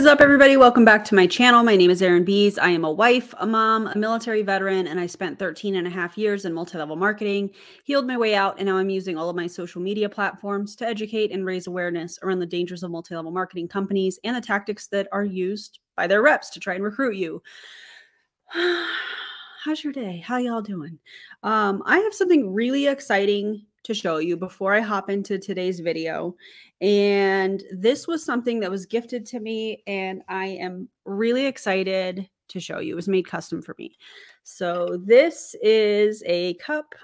is up, everybody? Welcome back to my channel. My name is Erin Bies. I am a wife, a mom, a military veteran, and I spent 13 and a half years in multi-level marketing, healed my way out, and now I'm using all of my social media platforms to educate and raise awareness around the dangers of multi-level marketing companies and the tactics that are used by their reps to try and recruit you. How's your day? How y'all doing? I have something really exciting to show you before I hop into today's video. And this was something that was gifted to me, and I am really excited to show you. It was made custom for me. So this is a cup.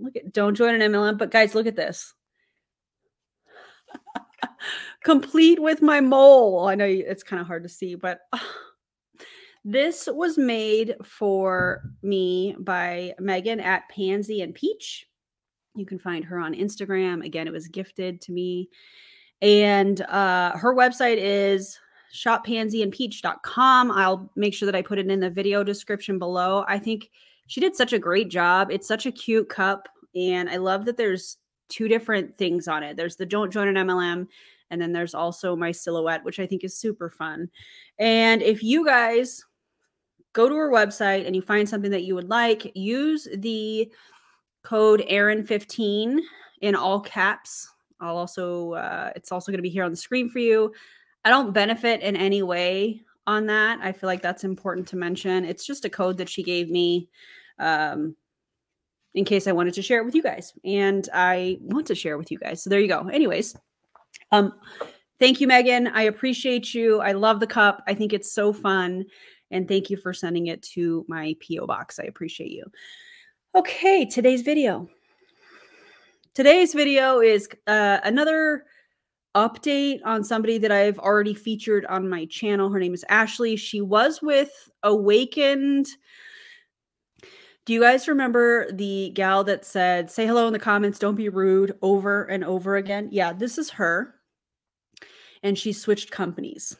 Look at, don't join an MLM, but guys, look at this. Complete with my mole. I know it's kind of hard to see, but this was made for me by Megan at Pansy and Peach. You can find her on Instagram. Again, it was gifted to me. And her website is shoppansyandpeach.com. I'll make sure that I put it in the video description below. I think she did such a great job. It's such a cute cup. And I love that there's two different things on it. There's the don't join an MLM. And then there's also my silhouette, which I think is super fun. And if you guys go to her website and you find something that you would like, use the code ERIN15 in all caps. I'll also, it's also going to be here on the screen for you. I don't benefit in any way on that. I feel like that's important to mention. It's just a code that she gave me in case I wanted to share it with you guys. And I want to share it with you guys. So there you go. Anyways, thank you, Megan. I appreciate you. I love the cup. I think it's so fun. And thank you for sending it to my PO box. I appreciate you. Okay, today's video. Today's video is another update on somebody that I've already featured on my channel. Her name is Ashley. She was with Awakened. Do you guys remember the gal that said, "Say hello in the comments, don't be rude," over and over again? Yeah, this is her. And she switched companies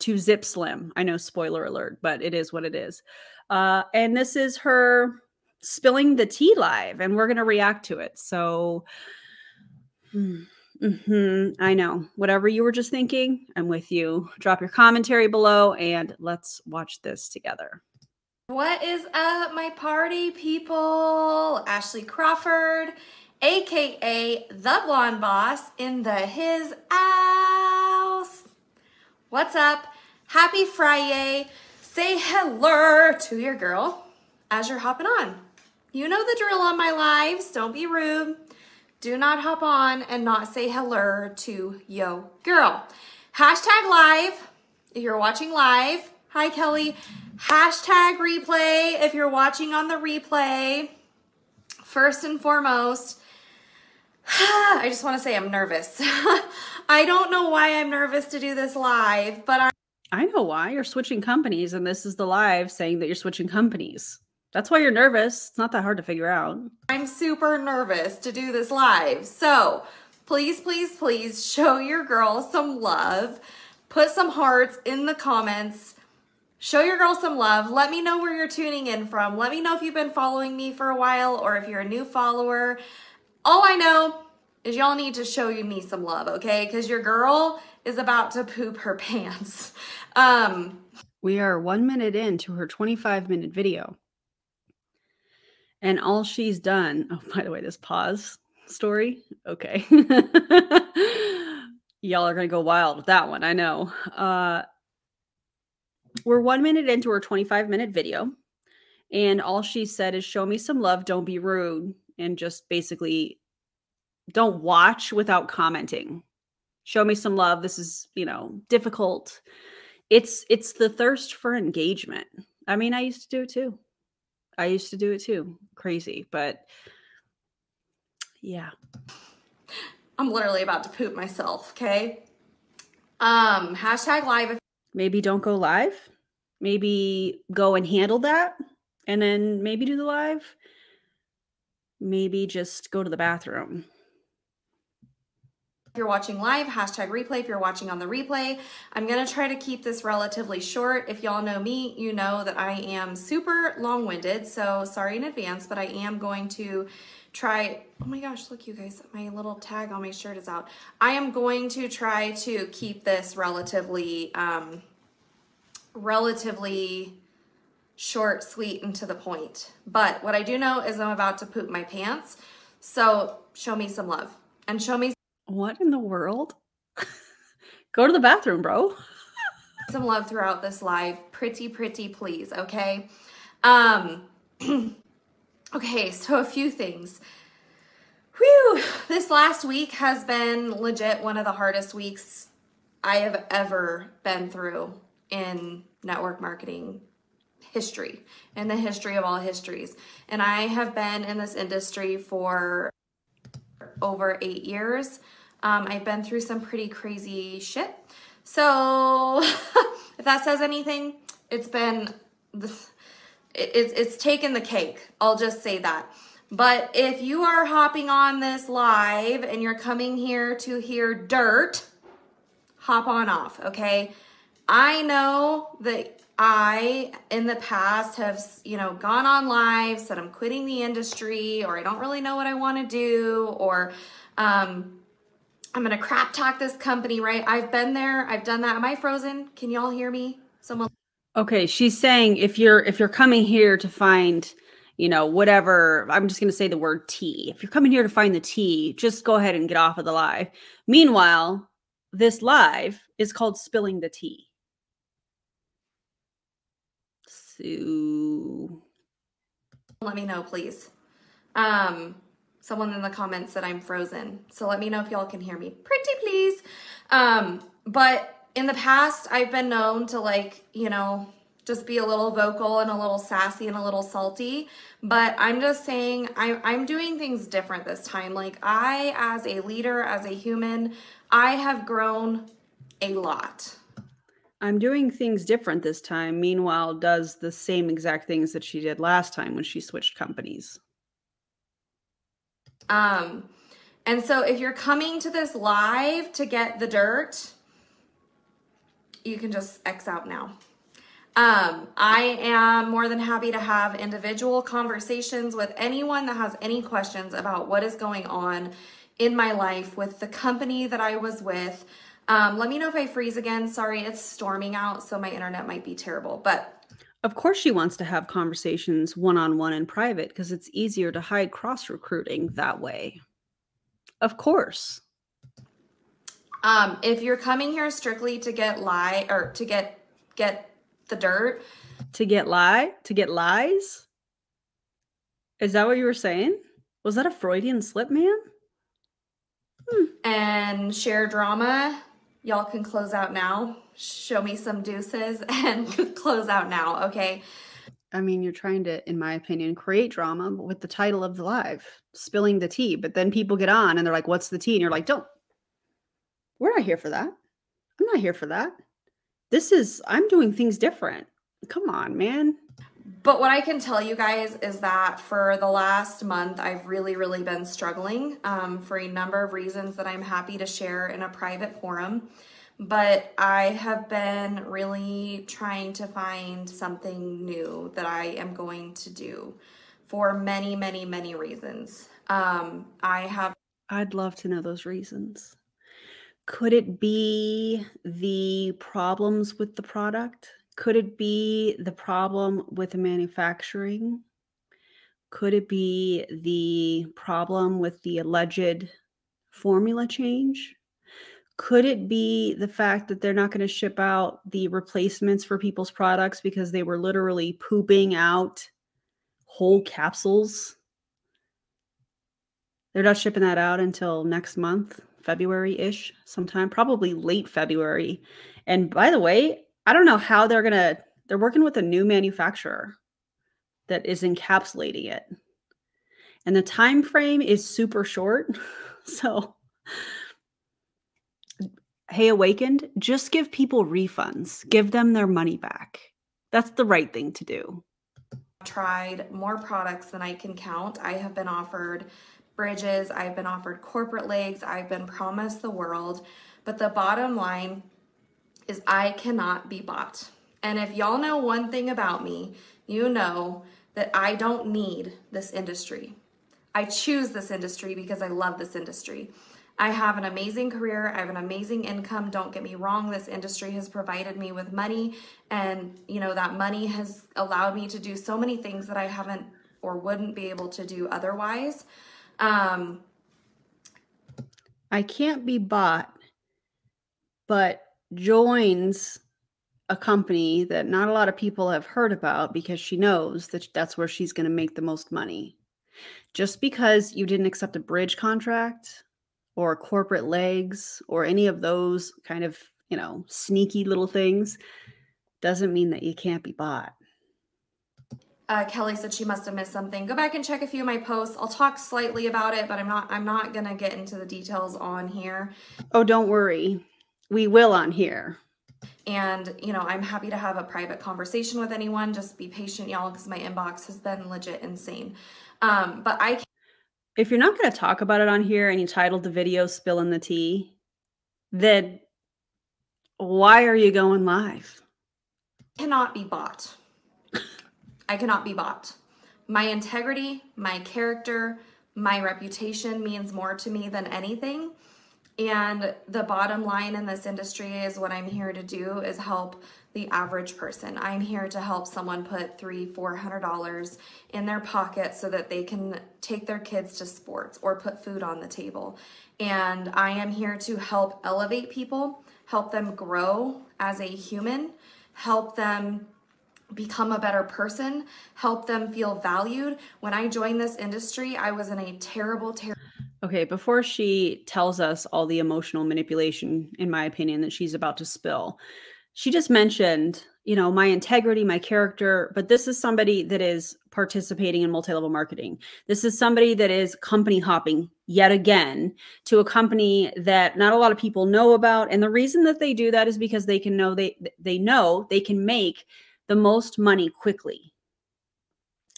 to Zip Slim. I know, spoiler alert, but it is what it is. And this is her spilling the tea live, and we're going to react to it. So I know, whatever you were just thinking, I'm with you. Drop your commentary below and let's watch this together. What is up, my party people? Ashley Crawford, aka the Blonde Boss, in the his house. What's up? Happy Friday. Say hello to your girl as you're hopping on. You know the drill on my lives. Don't be rude. Do not hop on and not say hello to yo girl. Hashtag live if you're watching live. Hi, Kelly. Hashtag replay if you're watching on the replay. First and foremost, I just want to say I'm nervous. I don't know why I'm nervous to do this live, but I know why. You're switching companies, and this is the live saying that you're switching companies. That's why you're nervous. It's not that hard to figure out. I'm super nervous to do this live. So please, please, please show your girl some love. Put some hearts in the comments. Show your girl some love. Let me know where you're tuning in from. Let me know if you've been following me for a while or if you're a new follower. All I know is y'all need to show me some love, okay? Because your girl is about to poop her pants. We are 1 minute into her 25-minute video. And all she's done, oh, by the way, this pause story, okay. Y'all are going to go wild with that one, I know. We're 1 minute into her 25-minute video, and all she said is, "Show me some love, don't be rude," and just basically don't watch without commenting. Show me some love. This is, you know, difficult. It's the thirst for engagement. I mean, I used to do it too. I used to do it too. Crazy, but yeah. I'm literally about to poop myself, okay? Hashtag live. Maybe don't go live. Maybe go and handle that. And then maybe do the live. Maybe just go to the bathroom. If you're watching live, hashtag replay. If you're watching on the replay, I'm going to try to keep this relatively short. If y'all know me, you know that I am super long-winded. So sorry in advance, but I am going to try, oh my gosh, look you guys, my little tag on my shirt is out. I am going to try to keep this relatively, short, sweet, and to the point. But what I do know is I'm about to poop my pants. So show me some love and show me. What in the world? Go to the bathroom, bro. Some love throughout this live. Pretty please, okay? Okay, so a few things. Whew, this last week has been legit one of the hardest weeks I have ever been through in network marketing history, in the history of all histories. And I have been in this industry for over 8 years. I've been through some pretty crazy shit. So if that says anything, it's been, it's taken the cake. I'll just say that. But if you are hopping on this live and you're coming here to hear dirt, hop on off, okay? I know that I, in the past, have, you know, gone on live, said I'm quitting the industry, or I don't really know what I want to do, or I'm going to crap talk this company, right? I've been there. I've done that. Am I frozen? Can y'all hear me? Someone. Okay. She's saying if you're coming here to find, you know, whatever, I'm just going to say the word tea. If you're coming here to find the tea, just go ahead and get off of the live. Meanwhile, this live is called Spilling the Tea. So let me know, please. Someone in the comments said I'm frozen. So let me know if y'all can hear me. Pretty please. But in the past, I've been known to, like, you know, just be a little vocal and a little sassy and a little salty. But I'm just saying I'm doing things different this time. Like, I, as a leader, as a human, I have grown a lot. I'm doing things different this time. Meanwhile, does the same exact things that she did last time when she switched companies. And so if you're coming to this live to get the dirt, you can just X out now. I am more than happy to have individual conversations with anyone that has any questions about what is going on in my life with the company that I was with. Let me know if I freeze again. Sorry, it's storming out, so my internet might be terrible, but. Of course she wants to have conversations one-on-one in private because it's easier to hide cross-recruiting that way. Of course. If you're coming here strictly to get lie or to get the dirt. To get lie? To get lies? Is that what you were saying? Was that a Freudian slip, man? And share drama. Y'all can close out now. Show me some deuces and close out now, okay? I mean, you're trying to, in my opinion, create drama with the title of the live, Spilling the Tea. But then people get on and they're like, what's the tea? And you're like, don't. We're not here for that. I'm not here for that. This is, I'm doing things different. Come on, man. But what I can tell you guys is that for the last month, I've really been struggling for a number of reasons that I'm happy to share in a private forum. But I have been really trying to find something new that I am going to do for many reasons. I'd love to know those reasons. Could it be the problems with the product? Could it be the problem with the manufacturing? Could it be the problem with the alleged formula change? Could it be the fact that they're not going to ship out the replacements for people's products because they were literally pooping out whole capsules? They're not shipping that out until next month, February-ish sometime, probably late February. And by the way, I don't know how they're going to, they're working with a new manufacturer that is encapsulating it. And the time frame is super short. So... Hey, Awakened, just give people refunds. Give them their money back. That's the right thing to do. I've tried more products than I can count. I have been offered bridges. I've been offered corporate legs. I've been promised the world. But the bottom line is I cannot be bought. And if y'all know one thing about me, you know that I don't need this industry. I choose this industry because I love this industry. I have an amazing career. I have an amazing income. Don't get me wrong. This industry has provided me with money, and you know, that money has allowed me to do so many things that I haven't or wouldn't be able to do otherwise. I can't be bought, but joins a company that not a lot of people have heard about because she knows that that's where she's going to make the most money. Just because you didn't accept a bridge contract or corporate legs or any of those kind of, you know, sneaky little things doesn't mean that you can't be bought. Kelly said she must have missed something. Go back and check a few of my posts. I'll talk slightly about it, but I'm not going to get into the details on here. Oh, don't worry. We will on here. And, you know, I'm happy to have a private conversation with anyone. Just be patient, y'all, because my inbox has been legit insane. But I can't. If you're not going to talk about it on here and you titled the video Spilling the Tea, then why are you going live? Cannot be bought. I cannot be bought. My integrity, my character, my reputation means more to me than anything. And the bottom line in this industry is what I'm here to do is help the average person. I'm here to help someone put $300-400 in their pocket so that they can take their kids to sports or put food on the table. And I am here to help elevate people, help them grow as a human, help them become a better person, help them feel valued. When I joined this industry, I was in a terrible. Okay, before she tells us all the emotional manipulation, in my opinion, that she's about to spill, she just mentioned, you know, my integrity, my character, but this is somebody that is participating in multi-level marketing. This is somebody that is company hopping yet again to a company that not a lot of people know about. And the reason that they do that is because they can know they can make the most money quickly.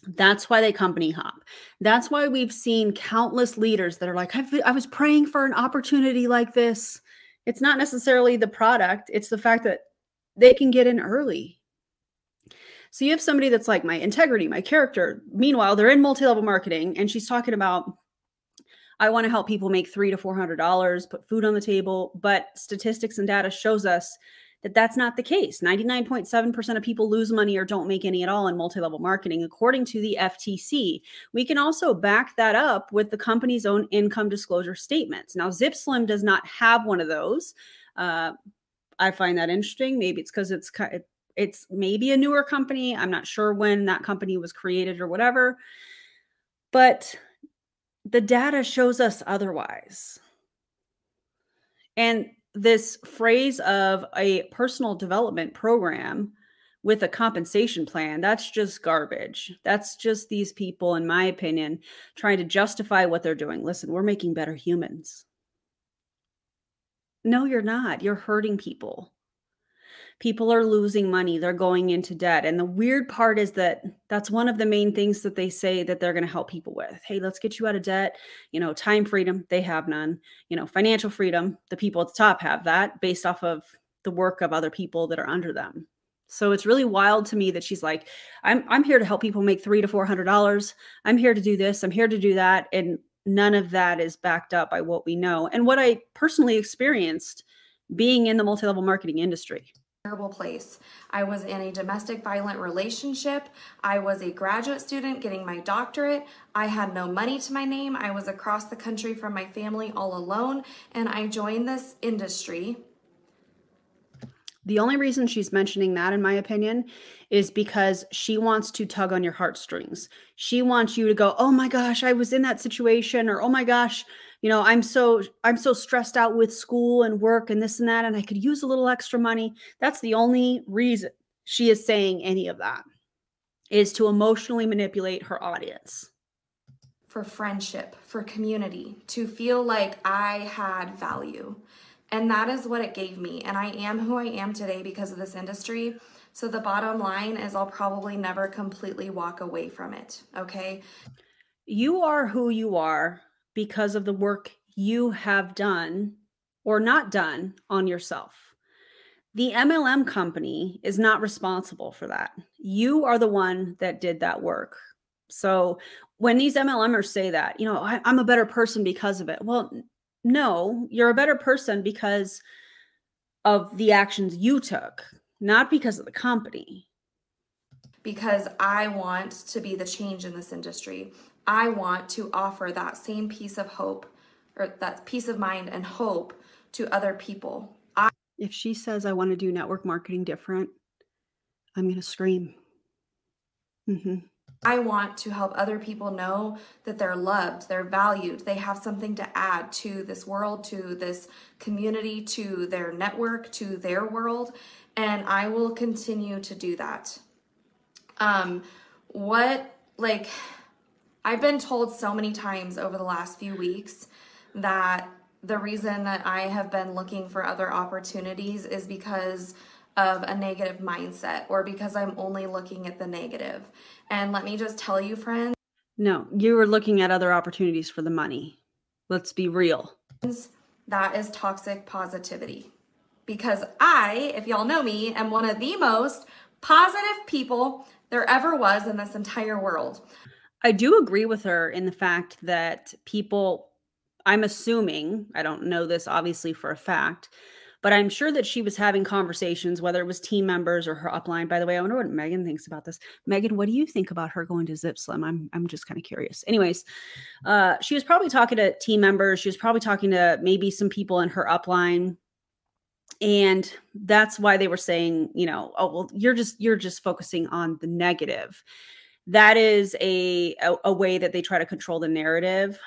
That's why they company hop. That's why we've seen countless leaders that are like, I was praying for an opportunity like this. It's not necessarily the product. It's the fact that they can get in early. So you have somebody that's like, my integrity, my character. Meanwhile, they're in multi-level marketing, and she's talking about, I want to help people make $300-400, put food on the table. But statistics and data shows us that that's not the case. 99.7% of people lose money or don't make any at all in multi-level marketing, according to the FTC. We can also back that up with the company's own income disclosure statements. Now, Zip Slim does not have one of those. I find that interesting. Maybe it's because it's maybe a newer company. I'm not sure when that company was created or whatever. But the data shows us otherwise. And this phrase of a personal development program with a compensation plan, that's just garbage. That's just these people, in my opinion, trying to justify what they're doing. Listen, we're making better humans. No, you're not. You're hurting people. People are losing money. They're going into debt. And the weird part is that that's one of the main things that they say that they're going to help people with. Hey, let's get you out of debt. You know, time freedom, they have none. You know, financial freedom, the people at the top have that based off of the work of other people that are under them. So it's really wild to me that she's like, I'm here to help people make $300-400. I'm here to do this. I'm here to do that. And none of that is backed up by what we know and what I personally experienced being in the multi-level marketing industry. Terrible place. I was in a domestic violent relationship. I was a graduate student getting my doctorate. I had no money to my name. I was across the country from my family all alone, and I joined this industry. The only reason she's mentioning that, in my opinion, is because she wants to tug on your heartstrings. She wants you to go, oh my gosh, I was in that situation, or oh my gosh, you know, I'm so stressed out with school and work and this and that, and I could use a little extra money. That's the only reason she is saying any of that, is to emotionally manipulate her audience. For friendship, for community, to feel like I had value. And that is what it gave me. And I am who I am today because of this industry. So the bottom line is I'll probably never completely walk away from it. Okay. You are who you are because of the work you have done or not done on yourself. The MLM company is not responsible for that. You are the one that did that work. So when these MLMers say that, you know, I'm a better person because of it. Well, no, you're a better person because of the actions you took, not because of the company. Because I want to be the change in this industry. I want to offer that same piece of hope, or that peace of mind and hope, to other people. If she says, I want to do network marketing different, I'm going to scream. Mm-hmm. I want to help other people know that they're loved, they're valued, they have something to add to this world, to this community, to their network, to their world. And I will continue to do that. Like, I've been told so many times over the last few weeks that the reason that I have been looking for other opportunities is because of a negative mindset, or because I'm only looking at the negative. And let me just tell you, friends. No, you were looking at other opportunities for the money. Let's be real. That is toxic positivity. Because I, if y'all know me, am one of the most positive people there ever was in this entire world. I do agree with her in the fact that people, I'm assuming, I don't know this obviously for a fact, but I'm sure that she was having conversations, whether it was team members or her upline. By the way, I wonder what Megan thinks about this. Megan, what do you think about her going to Zip Slim? I'm just kind of curious. Anyways, she was probably talking to team members. She was probably talking to maybe some people in her upline. And that's why they were saying, you know, oh, well, you're just focusing on the negative. That is a way that they try to control the narrative.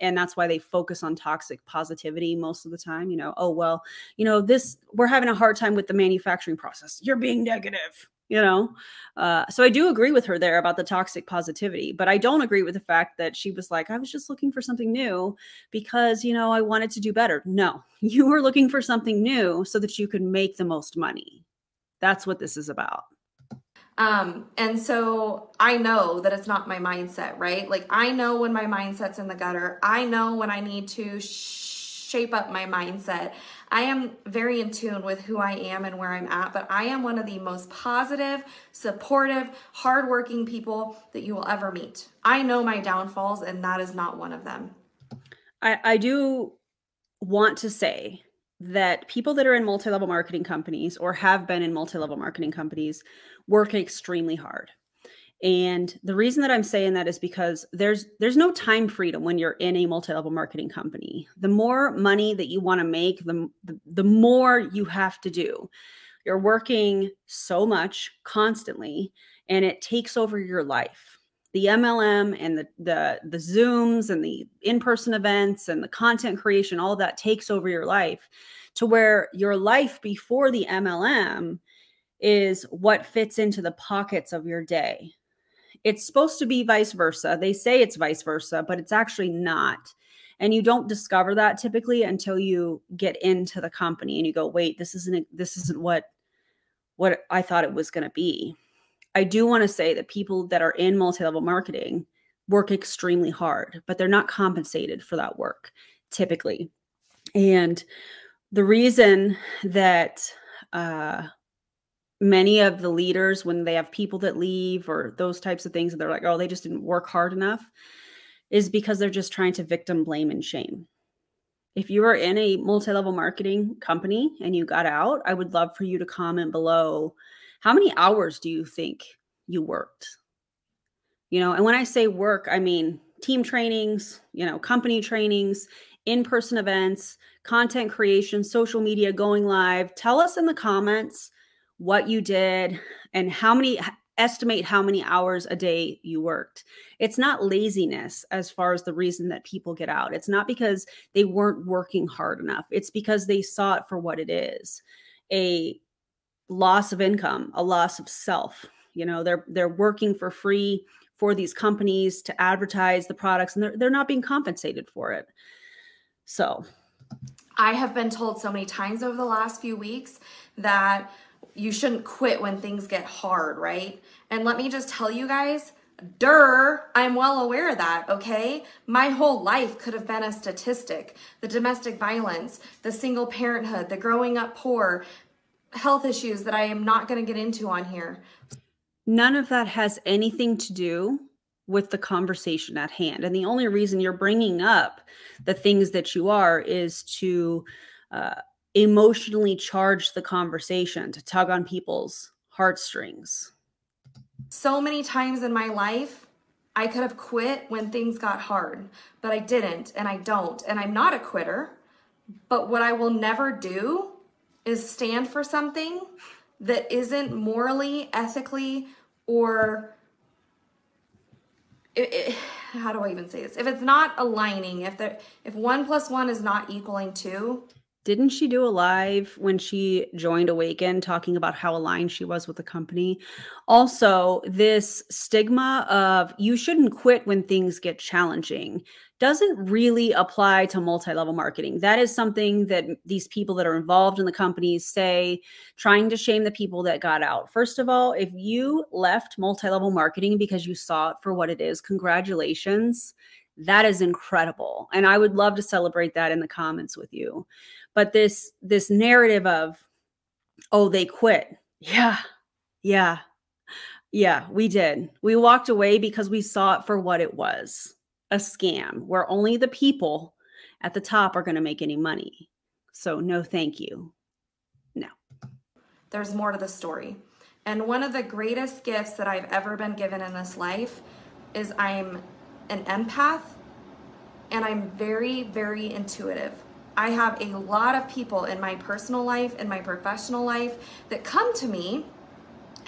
And that's why they focus on toxic positivity most of the time. You know, oh, well, you know, we're having a hard time with the manufacturing process. You're being negative, you know? So I do agree with her there about the toxic positivity, but I don't agree with the fact that she was like, I was just looking for something new because, you know, I wanted to do better. No, you were looking for something new so that you could make the most money. That's what this is about. And so I know that it's not my mindset, right? Like, I know when my mindset's in the gutter. I know when I need to shape up my mindset. I am very in tune with who I am and where I'm at, but I am one of the most positive, supportive, hardworking people that you will ever meet. I know my downfalls, and that is not one of them. I do want to say that people that are in multi-level marketing companies, or have been in multi-level marketing companies, work extremely hard. And the reason that I'm saying that is because there's no time freedom when you're in a multi-level marketing company. The more money that you want to make, the more you have to do. You're working so much constantly, and it takes over your life. The MLM and the Zooms and the in-person events and the content creation, all that takes over your life, to where your life before the MLM is what fits into the pockets of your day. It's supposed to be vice versa. They say it's vice versa, but it's actually not. And you don't discover that typically until you get into the company and you go, wait, this isn't what I thought it was going to be. I do want to say that people that are in multi-level marketing work extremely hard, but they're not compensated for that work typically. And the reason that many of the leaders, when they have people that leave or those types of things, and they're like, oh, they just didn't work hard enough, is because they're just trying to victim blame and shame. If you are in a multi-level marketing company and you got out, I would love for you to comment below, how many hours do you think you worked? You know, and when I say work, I mean team trainings, you know, company trainings, in-person events, content creation, social media, going live. Tell us in the comments what you did and estimate how many hours a day you worked. It's not laziness as far as the reason that people get out. It's not because they weren't working hard enough. It's because they saw it for what it is, a loss of income, a loss of self. You know, they're working for free for these companies to advertise the products, and they're not being compensated for it. So I have been told so many times over the last few weeks that you shouldn't quit when things get hard, right? And let me just tell you guys, I'm well aware of that, okay? My whole life could have been a statistic. The domestic violence, the single parenthood, the growing up poor, health issues that I am not going to get into on here. None of that has anything to do with the conversation at hand. And the only reason you're bringing up the things that you are is to emotionally charge the conversation, to tug on people's heartstrings. So many times in my life, I could have quit when things got hard, but I didn't, and I don't, and I'm not a quitter. But what I will never do is stand for something that isn't morally, ethically, or how do I even say this? If it's not aligning, if 1 plus 1 is not equaling 2. Didn't she do a live when she joined Awakened talking about how aligned she was with the company? Also, this stigma of you shouldn't quit when things get challenging doesn't really apply to multi-level marketing. That is something that these people that are involved in the companies say, trying to shame the people that got out. First of all, if you left multi-level marketing because you saw it for what it is, congratulations. That is incredible. And I would love to celebrate that in the comments with you. But this narrative of, oh, they quit. Yeah, we did. We walked away because we saw it for what it was, a scam where only the people at the top are going to make any money. So no, thank you. No. There's more to the story. And one of the greatest gifts that I've ever been given in this life is I'm an empath, and I'm very, very intuitive. I have a lot of people in my personal life and my professional life that come to me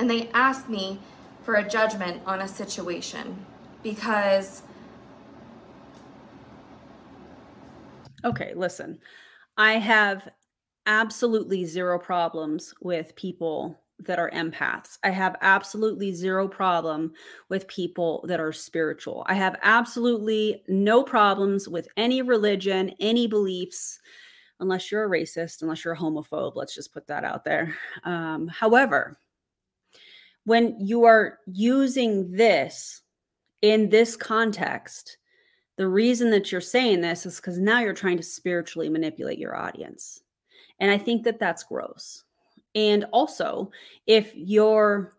and they ask me for a judgment on a situation because... Okay, listen, I have absolutely zero problems with people that are empaths. I have absolutely zero problem with people that are spiritual. I have absolutely no problems with any religion, any beliefs, unless you're a racist, unless you're a homophobe. Let's just put that out there. However, when you are using this in this context, the reason that you're saying this is because now you're trying to spiritually manipulate your audience. And I think that that's gross. And also, if you're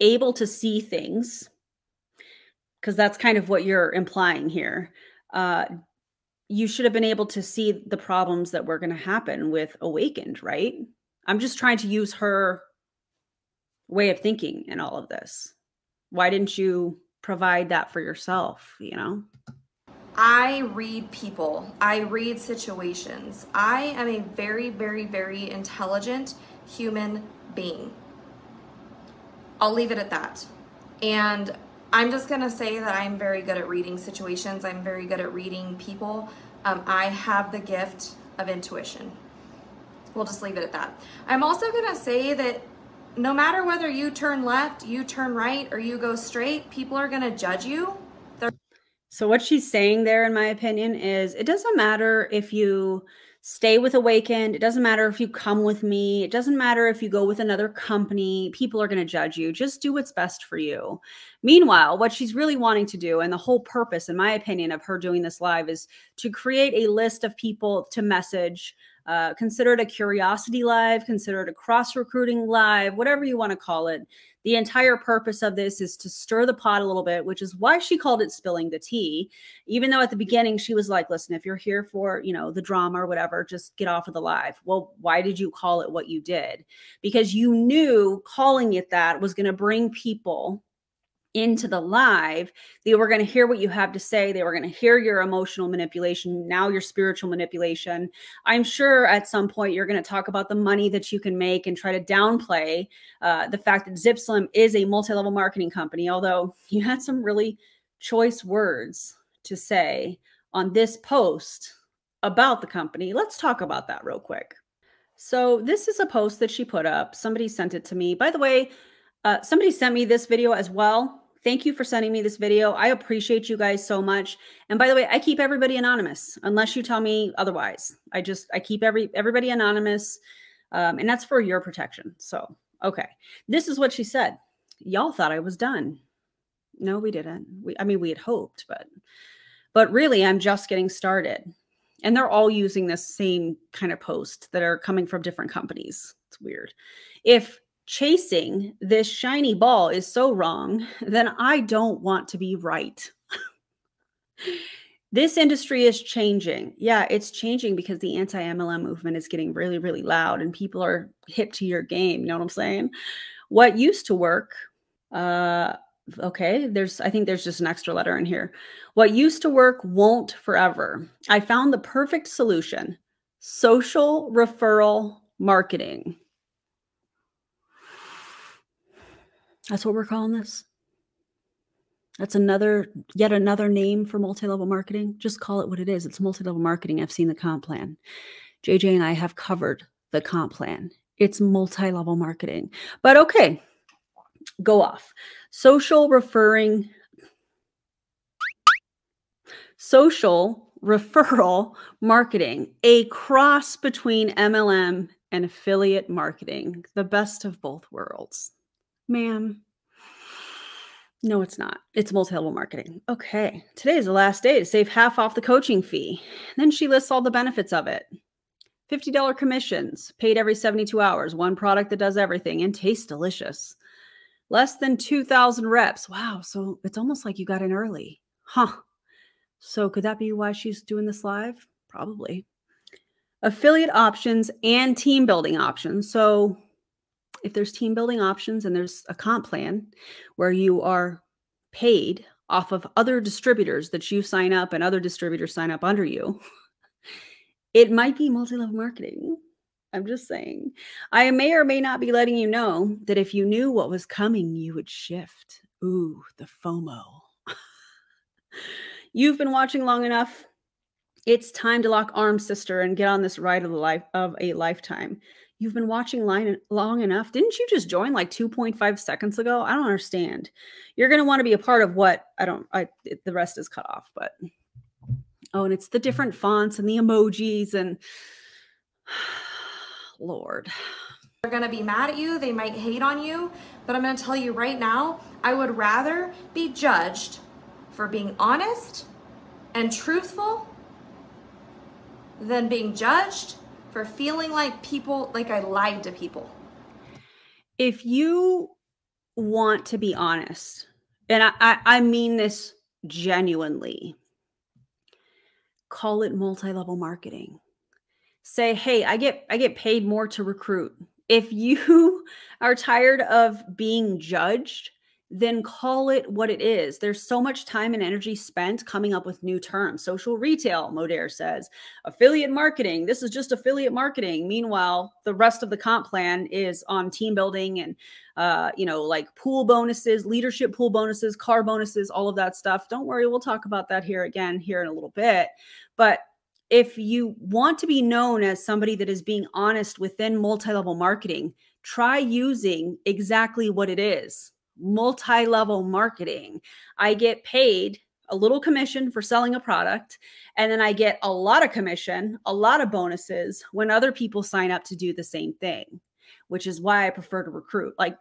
able to see things, because that's kind of what you're implying here, you should have been able to see the problems that were going to happen with Awakened, right? I'm just trying to use her way of thinking in all of this. Why didn't you provide that for yourself, you know? I read people. I read situations. I am a very, very, very intelligent human being. I'll leave it at that. And I'm just going to say that I'm very good at reading situations. I'm very good at reading people. I have the gift of intuition. We'll just leave it at that. I'm also going to say that no matter whether you turn left, you turn right, or you go straight, people are going to judge you. So what she's saying there, in my opinion, is it doesn't matter if you stay with Awakened. It doesn't matter if you come with me. It doesn't matter if you go with another company. People are going to judge you. Just do what's best for you. Meanwhile, what she's really wanting to do, and the whole purpose, in my opinion, of her doing this live is to create a list of people to message. Consider it a curiosity live, consider it a cross-recruiting live, whatever you want to call it. The entire purpose of this is to stir the pot a little bit, which is why she called it spilling the tea. Even though at the beginning she was like, listen, if you're here for, you know, the drama or whatever, just get off of the live. Well, why did you call it what you did? Because you knew calling it that was going to bring people into the live. They were going to hear what you have to say. They were going to hear your emotional manipulation, now your spiritual manipulation. I'm sure at some point you're going to talk about the money that you can make and try to downplay the fact that Zip Slim is a multi-level marketing company, although you had some really choice words to say on this post about the company. Let's talk about that real quick. So this is a post that she put up. Somebody sent it to me. By the way, somebody sent me this video as well. Thank you for sending me this video. I appreciate you guys so much. And by the way, I keep everybody anonymous unless you tell me otherwise. I keep everybody anonymous. And that's for your protection. So, okay. This is what she said. Y'all thought I was done. No, we didn't. I mean, we had hoped, but really I'm just getting started. And they're all using this same kind of post that are coming from different companies. It's weird. If chasing this shiny ball is so wrong, then I don't want to be right. This industry is changing. Yeah, it's changing because the anti-MLM movement is getting really, really loud and people are hip to your game. You know what I'm saying? What used to work, okay, I think there's just an extra letter in here. What used to work won't forever. I found the perfect solution: social referral marketing. That's what we're calling this. That's yet another name for multi-level marketing. Just call it what it is. It's multi-level marketing. I've seen the comp plan. JJ and I have covered the comp plan. It's multi-level marketing. But okay, go off. Social referral marketing, a cross between MLM and affiliate marketing, the best of both worlds. Ma'am, no, it's not. It's multi-level marketing. Okay, today is the last day to save half off the coaching fee. Then she lists all the benefits of it. $50 commissions, paid every 72 hours, one product that does everything and tastes delicious. Less than 2,000 reps. Wow, so it's almost like you got in early. Huh. So could that be why she's doing this live? Probably. Affiliate options and team building options. So if there's team building options and there's a comp plan where you are paid off of other distributors that you sign up and other distributors sign up under you, it might be multi-level marketing. I'm just saying. I may or may not be letting you know that if you knew what was coming, you would shift. Ooh, the FOMO. You've been watching long enough. It's time to lock arms, sister, and get on this ride of a lifetime. You've been watching long enough. Didn't you just join like 2.5 seconds ago? I don't understand. You're going to want to be a part of what the rest is cut off, but oh, and it's the different fonts and the emojis and Lord. They're going to be mad at you. They might hate on you, but I'm going to tell you right now, I would rather be judged for being honest and truthful than being judged for feeling like people, like I lied to people. If you want to be honest, and I mean this genuinely, call it multi-level marketing. Say, hey, I get paid more to recruit. If you are tired of being judged, then call it what it is. There's so much time and energy spent coming up with new terms. Social retail, Modere says. Affiliate marketing. This is just affiliate marketing. Meanwhile, the rest of the comp plan is on team building and, you know, like pool bonuses, leadership pool bonuses, car bonuses, all of that stuff. Don't worry. We'll talk about that here again here in a little bit. But if you want to be known as somebody that is being honest within multi-level marketing, try using exactly what it is. Multi-level marketing. I get paid a little commission for selling a product, and then I get a lot of commission, a lot of bonuses when other people sign up to do the same thing, which is why I prefer to recruit. Like,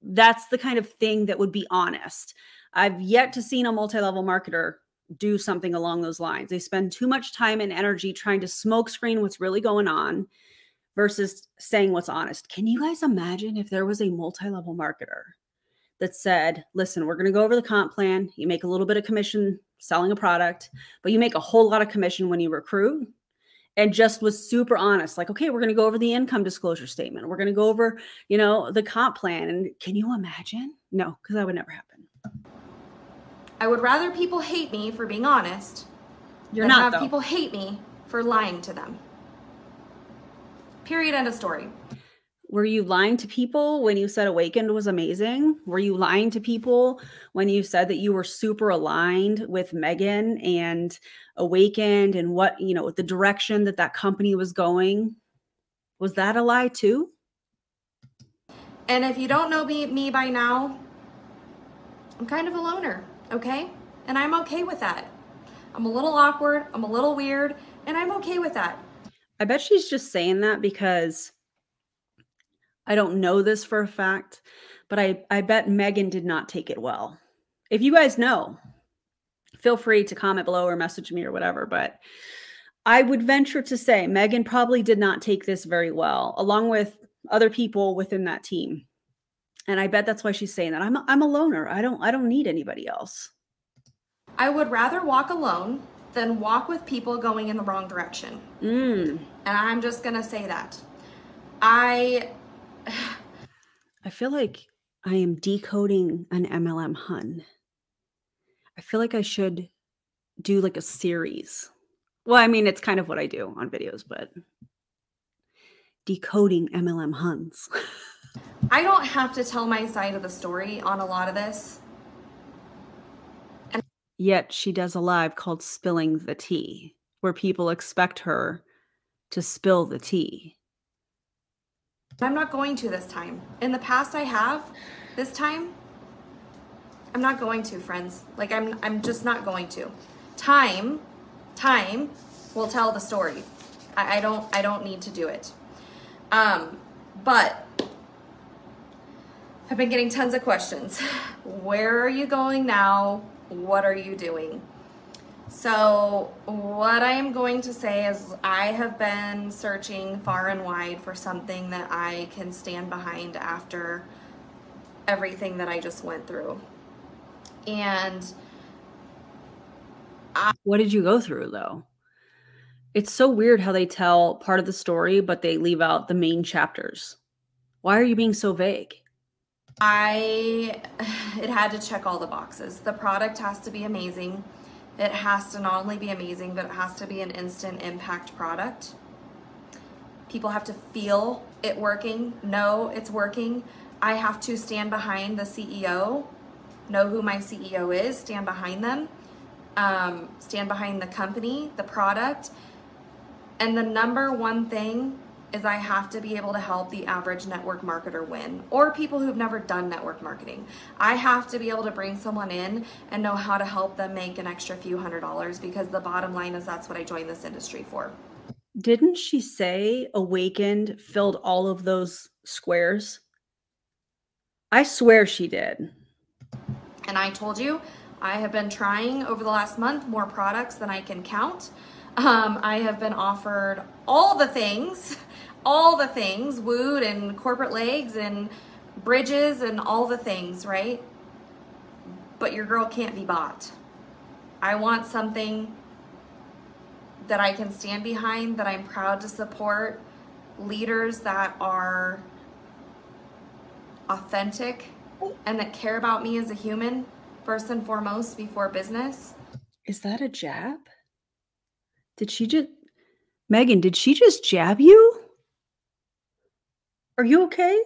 that's the kind of thing that would be honest. I've yet to see a multi-level marketer do something along those lines. They spend too much time and energy trying to smokescreen what's really going on versus saying what's honest. Can you guys imagine if there was a multi-level marketer that said, listen, we're going to go over the comp plan. You make a little bit of commission selling a product, but you make a whole lot of commission when you recruit, and just was super honest. Like, okay, we're going to go over the income disclosure statement. We're going to go over, you know, the comp plan. And can you imagine? No, because that would never happen. I would rather people hate me for being honest than have people hate me for lying to them. Period. End of story. Were you lying to people when you said Awakened was amazing? Were you lying to people when you said that you were super aligned with Megan and Awakened and what, you know, the direction that that company was going? Was that a lie too? And if you don't know me by now, I'm kind of a loner, okay? And I'm okay with that. I'm a little awkward, I'm a little weird, and I'm okay with that. I bet she's just saying that because I don't know this for a fact, but I bet Megan did not take it well. If you guys know, feel free to comment below or message me or whatever, but I would venture to say Megan probably did not take this very well, along with other people within that team. And I bet that's why she's saying that. I'm a loner. I don't need anybody else. I would rather walk alone than walk with people going in the wrong direction. And I'm just going to say that. I feel like I am decoding an MLM hun. I feel like I should do like a series. Well, I mean, it's kind of what I do on videos, but decoding MLM huns. I don't have to tell my side of the story on a lot of this. And yet she does a live called Spilling the Tea, where people expect her to spill the tea. I'm not going to this time. In the past I have. This time, I'm not going to, friends. Like, I'm just not going to. Time will tell the story. I don't need to do it. But I've been getting tons of questions. Where are you going now? What are you doing? So what I am going to say is I have been searching far and wide for something that I can stand behind after everything that I just went through. And what did you go through though? It's so weird how they tell part of the story, but they leave out the main chapters. Why are you being so vague? It had to check all the boxes. The product has to be amazing. It has to not only be amazing, but it has to be an instant impact product. People have to feel it working, know it's working. I have to stand behind the CEO, know who my CEO is, stand behind them, stand behind the company, the product. And the number one thing is I have to be able to help the average network marketer win, or people who've never done network marketing. I have to be able to bring someone in and know how to help them make an extra few $100s, because the bottom line is that's what I joined this industry for. Didn't she say Awakened filled all of those squares? I swear she did. And I told you, I have been trying over the last month more products than I can count. I have been offered all the things, wooed and corporate legs and bridges and all the things, right? But your girl can't be bought. I want something that I can stand behind, that I'm proud to support, leaders that are authentic and that care about me as a human, first and foremost, before business. Is that a jab? Megan, did she just jab you? Are you okay?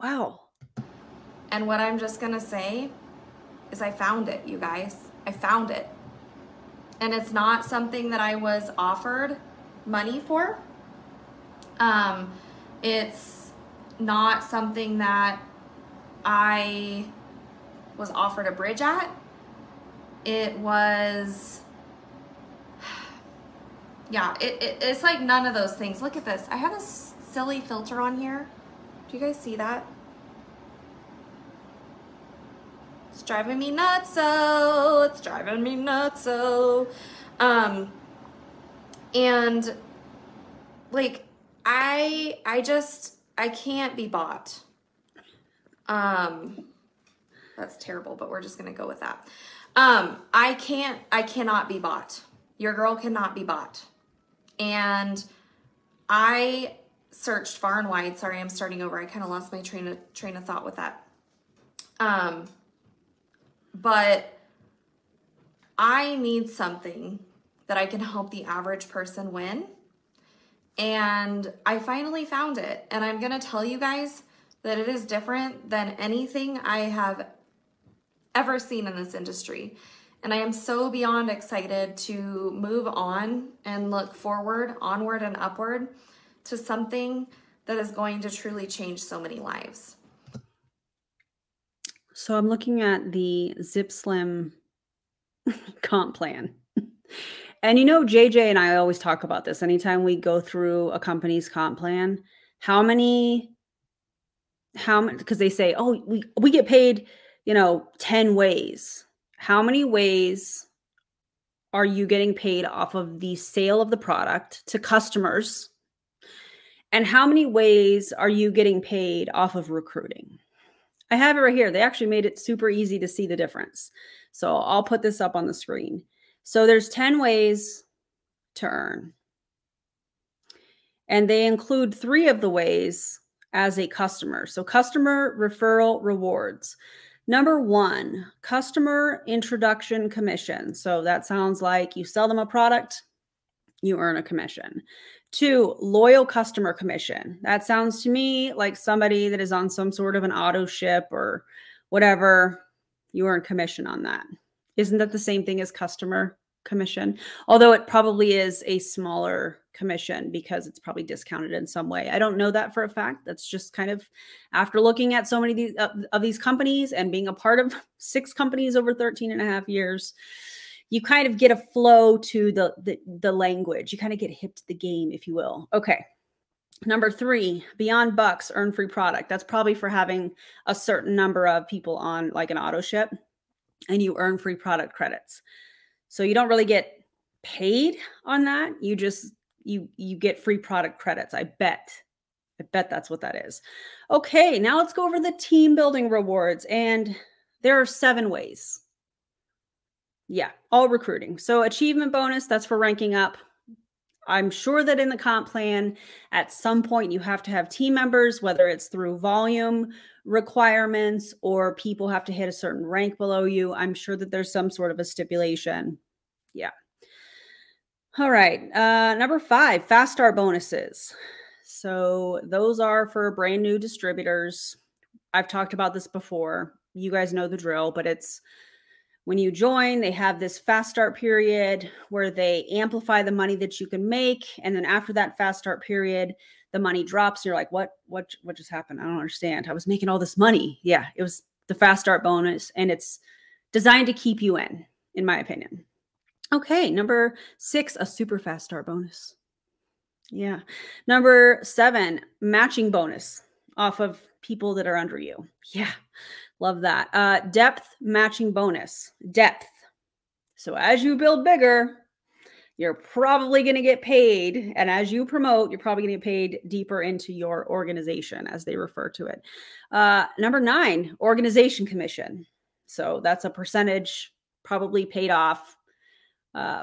Wow. And what I'm just gonna say is I found it, you guys. I found it. And it's not something that I was offered money for. It's not something that I was offered a bridge at. It was... Yeah, it's like none of those things. Look at this. I have this silly filter on here. Do you guys see that? It's driving me nuts. So it's driving me nuts. So, and like I can't be bought. That's terrible, but we're just gonna go with that. I cannot be bought. Your girl cannot be bought. And I searched far and wide. Sorry, I'm starting over. I kind of lost my train of thought with that. But I need something that I can help the average person win. And I finally found it. And I'm going to tell you guys that it is different than anything I have ever seen in this industry. And I am so beyond excited to move on and look forward, onward and upward to something that is going to truly change so many lives. So I'm looking at the Zip Slim comp plan. And you know, JJ and I always talk about this. Anytime we go through a company's comp plan, how many, because they say, oh, we get paid, you know, 10 ways. How many ways are you getting paid off of the sale of the product to customers? And how many ways are you getting paid off of recruiting? I have it right here. They actually made it super easy to see the difference. So I'll put this up on the screen. So there's 10 ways to earn. And they include 3 of the ways as a customer. So customer referral rewards. Number 1, customer introduction commission. So that sounds like you sell them a product, you earn a commission. 2, loyal customer commission. That sounds to me like somebody that is on some sort of an auto ship or whatever, you earn commission on that. Isn't that the same thing as customer commission? Although it probably is a smaller commission because it's probably discounted in some way. I don't know that for a fact. That's just kind of after looking at so many of these companies and being a part of 6 companies over 13.5 years, you kind of get a flow to the language. You kind of get hip to the game, if you will. Okay. Number 3, beyond bucks, earn free product. That's probably for having a certain number of people on like an auto ship and you earn free product credits. So you don't really get paid on that. You just, you get free product credits. I bet that's what that is. Okay. Now let's go over the team building rewards. And there are 7 ways. Yeah. All recruiting. So achievement bonus, that's for ranking up. I'm sure that in the comp plan, at some point you have to have team members, whether it's through volume requirements or people have to hit a certain rank below you. I'm sure that there's some sort of a stipulation. Yeah. All right. Number 5, fast start bonuses. So those are for brand new distributors. I've talked about this before. You guys know the drill, but it's when you join, they have this fast start period where they amplify the money that you can make. And then after that fast start period, the money drops. And you're like, what just happened? I don't understand. I was making all this money. Yeah, it was the fast start bonus. And it's designed to keep you in my opinion. Okay, number 6, a super fast start bonus. Yeah. Number 7, matching bonus off of people that are under you. Yeah. Love that. Depth matching bonus. Depth. So as you build bigger, you're probably going to get paid. And as you promote, you're probably going to get paid deeper into your organization, as they refer to it. Number 9, organization commission. So that's a percentage probably paid off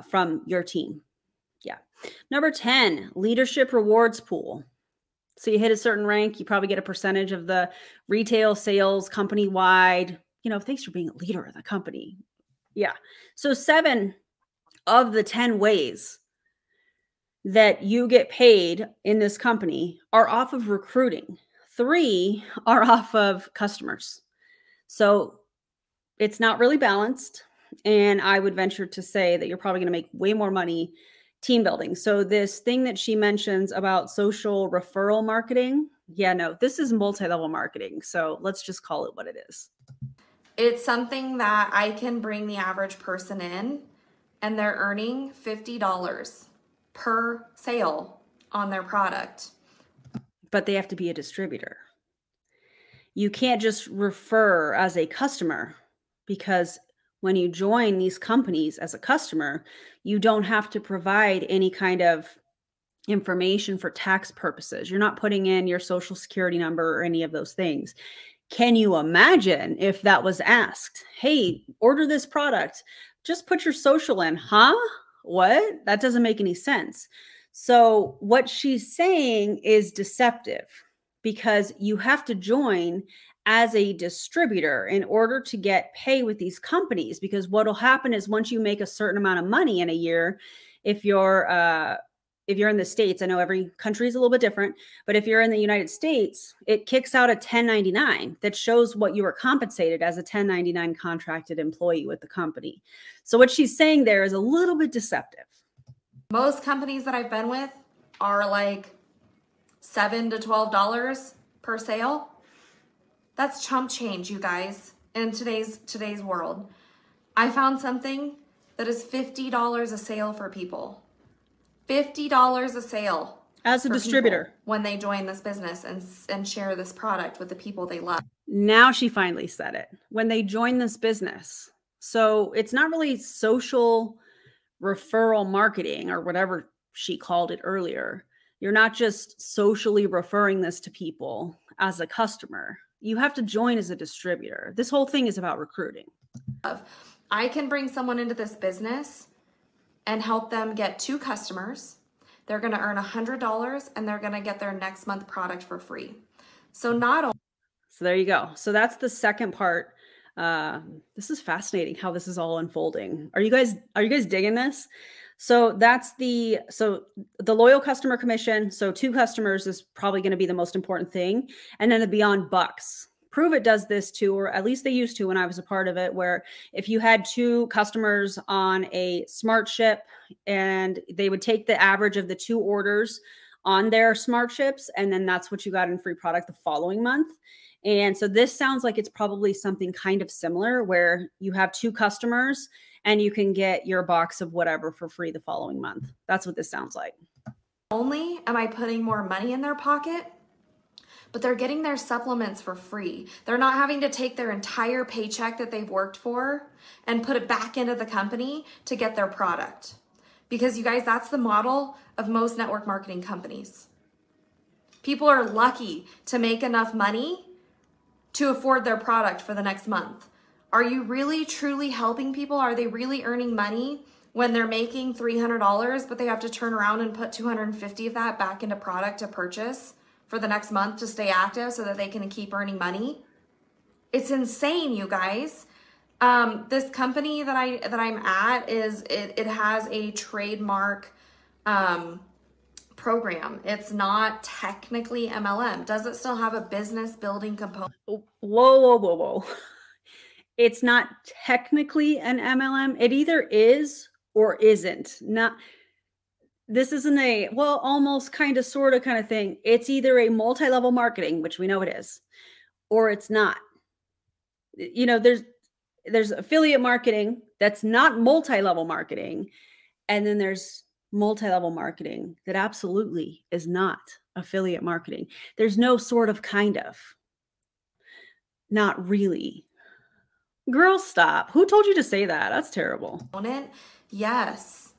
from your team. Yeah. Number 10, leadership rewards pool. So you hit a certain rank, you probably get a percentage of the retail sales company-wide, you know, thanks for being a leader of the company. Yeah. So 7 of the 10 ways that you get paid in this company are off of recruiting. 3 are off of customers. So it's not really balanced. And I would venture to say that you're probably going to make way more money team building. So this thing that she mentions about social referral marketing. Yeah, no, this is multi-level marketing. So let's just call it what it is. It's something that I can bring the average person in and they're earning $50 per sale on their product. But they have to be a distributor. You can't just refer as a customer because when you join these companies as a customer, you don't have to provide any kind of information for tax purposes. You're not putting in your social security number or any of those things. Can you imagine if that was asked? Hey, order this product. Just put your social in. Huh? What? That doesn't make any sense. So what she's saying is deceptive because you have to join as a distributor in order to get pay with these companies, because what'll happen is once you make a certain amount of money in a year, if you're in the States, I know every country is a little bit different, but if you're in the United States, it kicks out a 1099 that shows what you were compensated as a 1099 contracted employee with the company. So what she's saying there is a little bit deceptive. Most companies that I've been with are like $7 to $12 per sale. That's chump change, you guys, in today's world. I found something that is $50 a sale for people. $50 a sale. As a distributor. When they join this business and share this product with the people they love. Now she finally said it. When they join this business. So it's not really social referral marketing or whatever she called it earlier. You're not just socially referring this to people as a customer. You have to join as a distributor. This whole thing is about recruiting. I can bring someone into this business and help them get 2 customers. They're going to earn $100 and they're going to get their next month product for free. So not only. So there you go. So that's the second part. This is fascinating how this is all unfolding. Are you guys digging this? So that's the loyal customer commission. So 2 customers is probably going to be the most important thing. And then the beyond bucks. Pruvit does this too, or at least they used to when I was a part of it, where if you had 2 customers on a smart ship and they would take the average of the 2 orders on their smart ships, and then that's what you got in free product the following month. And so this sounds like it's probably something kind of similar where you have 2 customers and you can get your box of whatever for free the following month. That's what this sounds like. Only am I putting more money in their pocket, but they're getting their supplements for free. They're not having to take their entire paycheck that they've worked for and put it back into the company to get their product. Because you guys, that's the model of most network marketing companies. People are lucky to make enough money to afford their product for the next month. Are you really truly helping people? Are they really earning money when they're making $300, but they have to turn around and put $250 of that back into product to purchase for the next month to stay active so that they can keep earning money? It's insane, you guys. This company that I'm at is, it has a trademark program. It's not technically MLM. Does it still have a business building component? Whoa, whoa, whoa, whoa. It's not technically an MLM. It either is or isn't. Not. This isn't a, well, almost kind of sort of kind of thing. It's either a multi-level marketing, which we know it is, or it's not. You know, there's affiliate marketing that's not multi-level marketing. And then there's multi-level marketing that absolutely is not affiliate marketing. There's no sort of kind of. Not really. Girl, stop. Who told you to say that? That's terrible. Yes.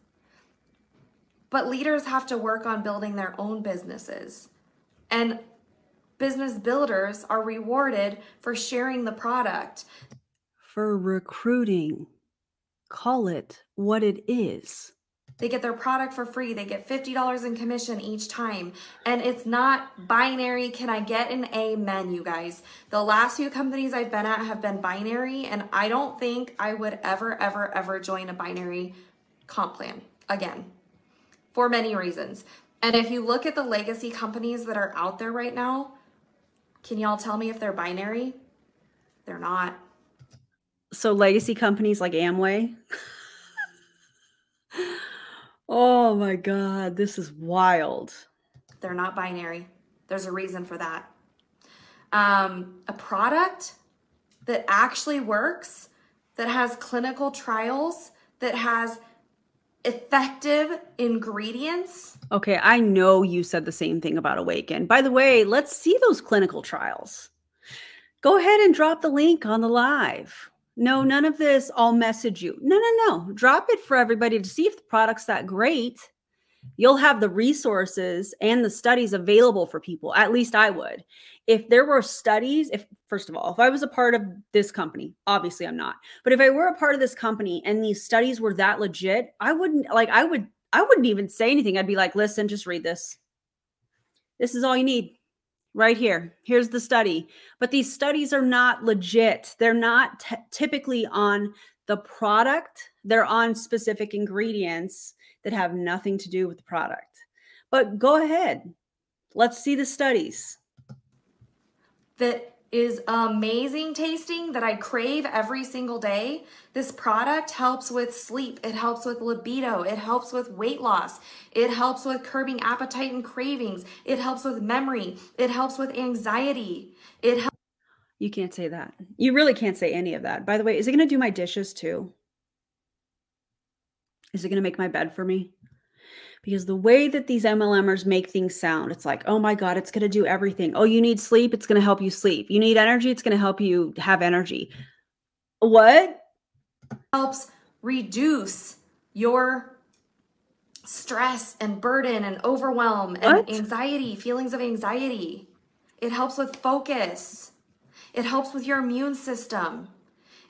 But leaders have to work on building their own businesses. And business builders are rewarded for sharing the product. For recruiting. Call it what it is. They get their product for free. They get $50 in commission each time. And it's not binary. Can I get an amen, you guys? The last few companies I've been at have been binary. And I don't think I would ever, ever, ever join a binary comp plan again. For many reasons. And if you look at the legacy companies that are out there right now, can y'all tell me if they're binary? They're not. So legacy companies like Amway? Oh my God, this is wild. They're not binary. There's a reason for that. A product that actually works, that has clinical trials, that has effective ingredients. Okay, I know you said the same thing about Awaken. By the way, let's see those clinical trials. Go ahead and drop the link on the live. No, none of this, I'll message you. No, no, no. Drop it for everybody to see if the product's that great. You'll have the resources and the studies available for people. At least I would. If there were studies, first of all, if I was a part of this company, obviously I'm not, but if I were a part of this company and these studies were that legit, I wouldn't even say anything. I'd be like, listen, just read this. This is all you need right here. Here's the study. But these studies are not legit. They're not typically on the product. They're on specific ingredients that have nothing to do with the product. But go ahead. Let's see the studies. That is amazing tasting, that I crave every single day. This product helps with sleep. It helps with libido. It helps with weight loss. It helps with curbing appetite and cravings. It helps with memory. It helps with anxiety. You can't say that. You really can't say any of that. By the way, is it going to do my dishes too? Is it going to make my bed for me? Because the way that these MLMers make things sound, it's like, oh my God, it's going to do everything. Oh, you need sleep. It's going to help you sleep. You need energy. It's going to help you have energy. What? Helps reduce your stress and burden and overwhelm and anxiety, feelings of anxiety. It helps with focus. It helps with your immune system.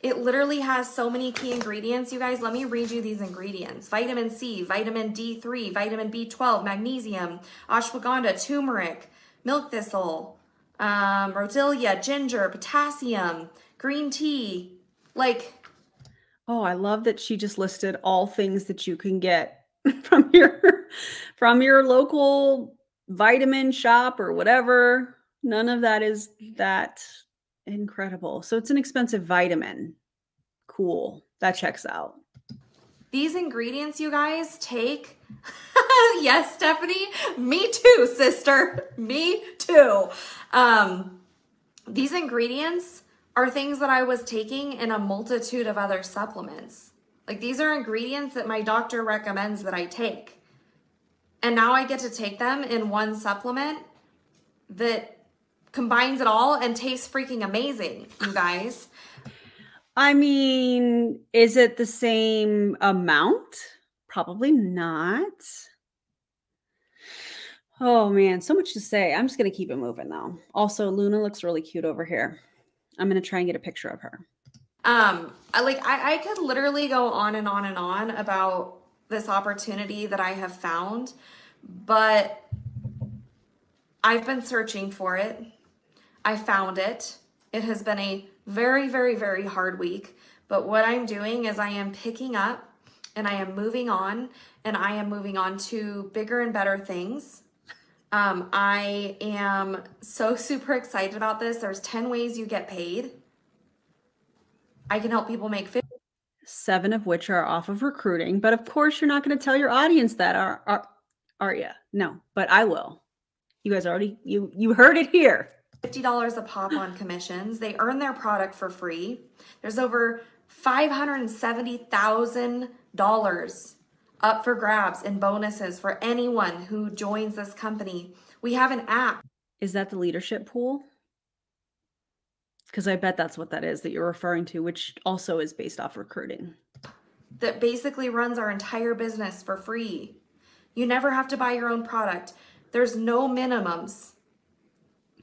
It literally has so many key ingredients. You guys, let me read you these ingredients. Vitamin C, vitamin D3, vitamin B12, magnesium, ashwagandha, turmeric, milk thistle, rhodelia, ginger, potassium, green tea. Like, oh, I love that she just listed all things that you can get from your local vitamin shop or whatever. None of that is that incredible. So it's an expensive vitamin. Cool. That checks out. These ingredients, you guys, take... Yes, Stephanie. Me too, sister. Me too. These ingredients are things that I was taking in a multitude of other supplements. Like, these are ingredients that my doctor recommends that I take. And now I get to take them in one supplement that combines it all and tastes freaking amazing, you guys. I mean, is it the same amount? Probably not. Oh man, so much to say. I'm just going to keep it moving though. Also, Luna looks really cute over here. I'm going to try and get a picture of her. I could literally go on and on and on about this opportunity that I have found, but I've been searching for it. I found it. It has been a very, very, very hard week. But what I'm doing is I am picking up and I am moving on, and I am moving on to bigger and better things. I am so super excited about this. There's 10 ways you get paid. I can help people make 50. 7 of which are off of recruiting. But of course, you're not going to tell your audience that, are you? No, but I will. You guys already, you heard it here. $50 a pop on commissions. They earn their product for free. There's over $570,000 up for grabs and bonuses for anyone who joins this company. We have an app. Is that the leadership pool? Because I bet that's what that is that you're referring to, which also is based off recruiting. That basically runs our entire business for free. You never have to buy your own product. There's no minimums.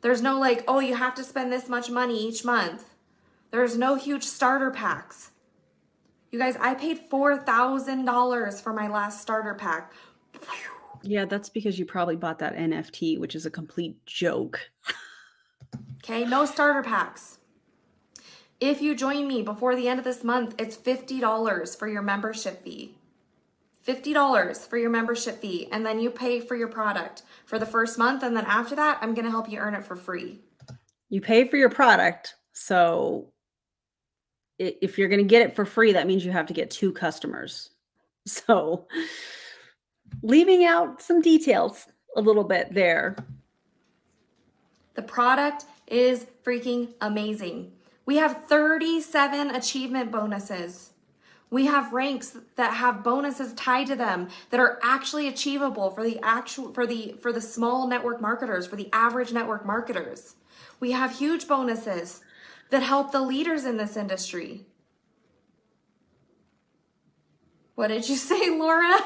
There's no like, oh, you have to spend this much money each month. There's no huge starter packs. You guys, I paid $4,000 for my last starter pack. Yeah, that's because you probably bought that NFT, which is a complete joke. Okay, no starter packs. If you join me before the end of this month, it's $50 for your membership fee. $50 for your membership fee, and then you pay for your product for the first month, and then after that, I'm going to help you earn it for free. You pay for your product, so if you're going to get it for free, that means you have to get 2 customers. So leaving out some details a little bit there. The product is freaking amazing. We have 37 achievement bonuses. We have ranks that have bonuses tied to them that are actually achievable for the small network marketers, for the average network marketers. We have huge bonuses that help the leaders in this industry. What did you say, Laura?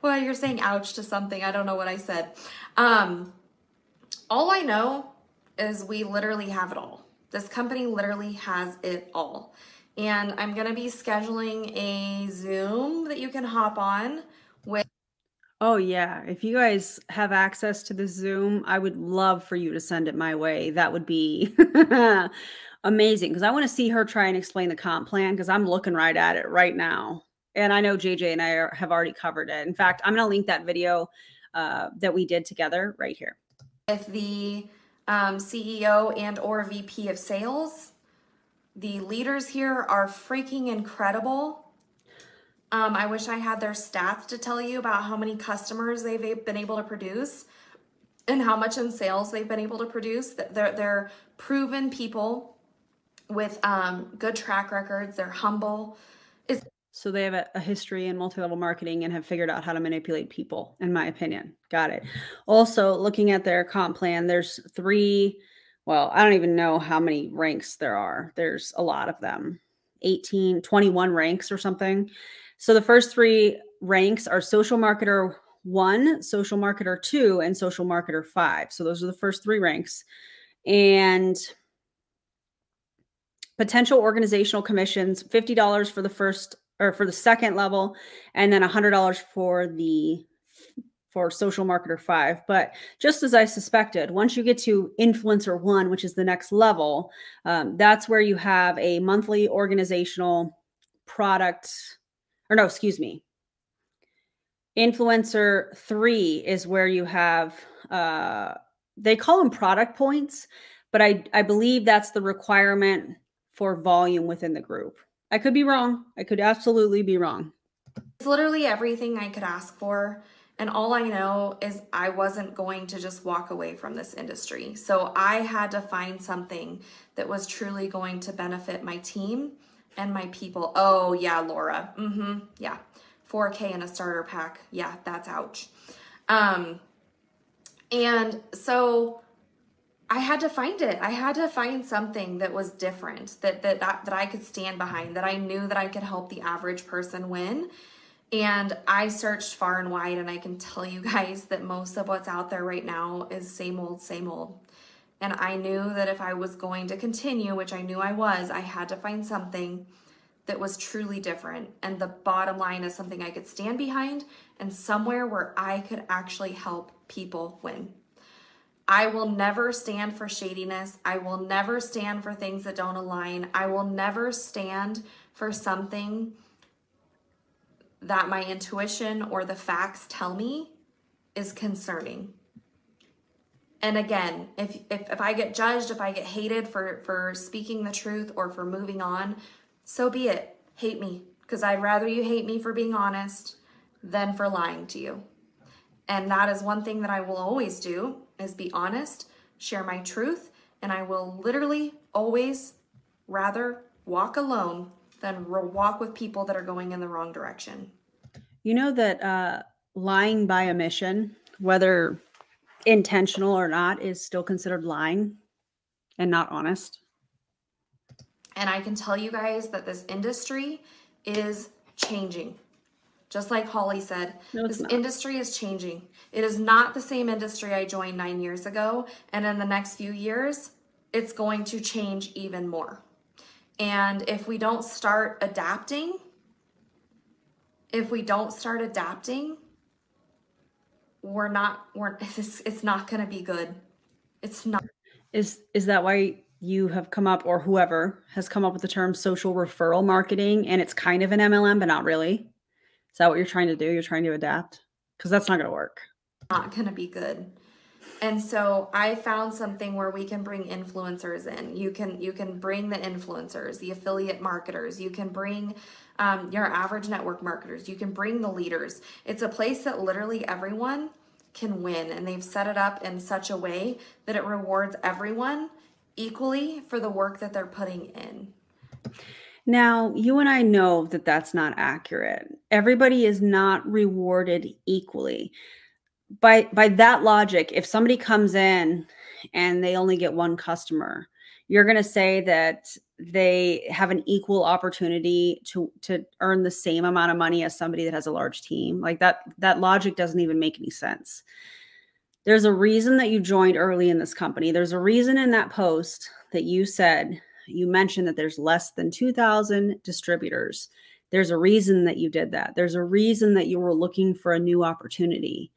Well, you're saying ouch to something. I don't know what I said. All I know is we literally have it all. This company literally has it all. And I'm going to be scheduling a Zoom that you can hop on with. Oh, yeah. If you guys have access to the Zoom, I would love for you to send it my way. That would be amazing because I want to see her try and explain the comp plan because I'm looking right at it right now. And I know JJ and I have already covered it. In fact, I'm going to link that video that we did together right here. With the CEO and or VP of sales. The leaders here are freaking incredible. I wish I had their stats to tell you about how many customers they've been able to produce and how much in sales they've been able to produce. They're proven people with good track records. They're humble. So they have a history in multi-level marketing and have figured out how to manipulate people, in my opinion. Got it. Also, looking at their comp plan, there's 3... Well, I don't even know how many ranks there are. There's a lot of them, 18, 21 ranks or something. So the first 3 ranks are social marketer 1, social marketer 2, and social marketer 5. So those are the first 3 ranks. and potential organizational commissions, $50 for the first or for the second level, and then $100 for the Social Marketer 5. But just as I suspected, once you get to Influencer 1, which is the next level, that's where you have a monthly organizational product, or no, excuse me. Influencer 3 is where you have, they call them product points, but I believe that's the requirement for volume within the group. I could be wrong. I could absolutely be wrong. It's literally everything I could ask for. And all I know is I wasn't going to just walk away from this industry. So I had to find something that was truly going to benefit my team and my people. Oh yeah, Laura. Mm-hmm. Yeah. 4K in a starter pack. Yeah, that's ouch. And so I had to find it. I had to find something that was different, that I could stand behind, that I knew that I could help the average person win. And I searched far and wide, and I can tell you guys that most of what's out there right now is same old, same old. And I knew that if I was going to continue, which I knew I was, I had to find something that was truly different. And the bottom line is something I could stand behind and somewhere where I could actually help people win. I will never stand for shadiness. I will never stand for things that don't align. I will never stand for something that my intuition or the facts tell me is concerning. And again, if I get judged, if I get hated for speaking the truth or for moving on, so be it. Hate me, because I'd rather you hate me for being honest than for lying to you. And that is one thing that I will always do, is be honest, share my truth, and I will literally always rather walk alone than walk with people that are going in the wrong direction. You know that lying by omission, whether intentional or not, is still considered lying and not honest. And I can tell you guys that this industry is changing. Just like Holly said, no, this industry is changing. It is not the same industry I joined 9 years ago. And in the next few years, it's going to change even more. And if we don't start adapting, we're not, it's not going to be good. It's not. Is that why you have come up, or whoever has come up with the term social referral marketing, and it's kind of an MLM, but not really? Is that what you're trying to do? You're trying to adapt? Because that's not going to work. Not going to be good. And so I found something where we can bring influencers in. You can bring the influencers, the affiliate marketers. You can bring your average network marketers. You can bring the leaders. It's a place that literally everyone can win. And they've set it up in such a way that it rewards everyone equally for the work that they're putting in. Now, you and I know that that's not accurate. Everybody is not rewarded equally. By that logic, if somebody comes in and they only get one customer, you're going to say that they have an equal opportunity to earn the same amount of money as somebody that has a large team. Like that logic doesn't even make any sense. There's a reason that you joined early in this company. There's a reason in that post that you said, you mentioned that there's less than 2,000 distributors. There's a reason that you did that. There's a reason that you were looking for a new opportunity.